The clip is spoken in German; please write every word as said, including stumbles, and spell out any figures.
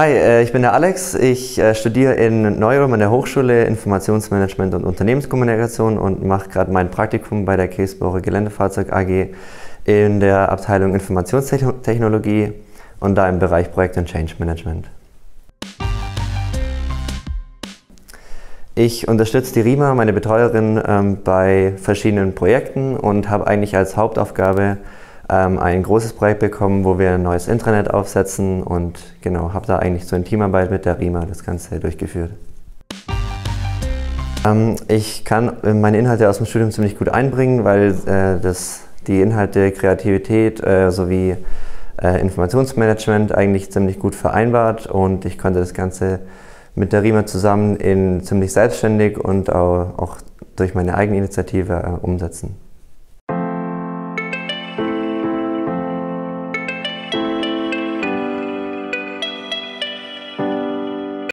Hi, ich bin der Alex. Ich studiere in Neu-Ulm an der Hochschule Informationsmanagement und Unternehmenskommunikation und mache gerade mein Praktikum bei der Kässbohrer Geländefahrzeug A G in der Abteilung Informationstechnologie und da im Bereich Projekt- und Change Management. Ich unterstütze die RIMA, meine Betreuerin, bei verschiedenen Projekten und habe eigentlich als Hauptaufgabe ein großes Projekt bekommen, wo wir ein neues Intranet aufsetzen und genau, habe da eigentlich so in Teamarbeit mit der RIMA das Ganze durchgeführt. Ähm, ich kann meine Inhalte aus dem Studium ziemlich gut einbringen, weil äh, das, die Inhalte Kreativität äh, sowie äh, Informationsmanagement eigentlich ziemlich gut vereinbart und ich konnte das Ganze mit der RIMA zusammen in ziemlich selbstständig und auch, auch durch meine eigene Initiative äh, umsetzen.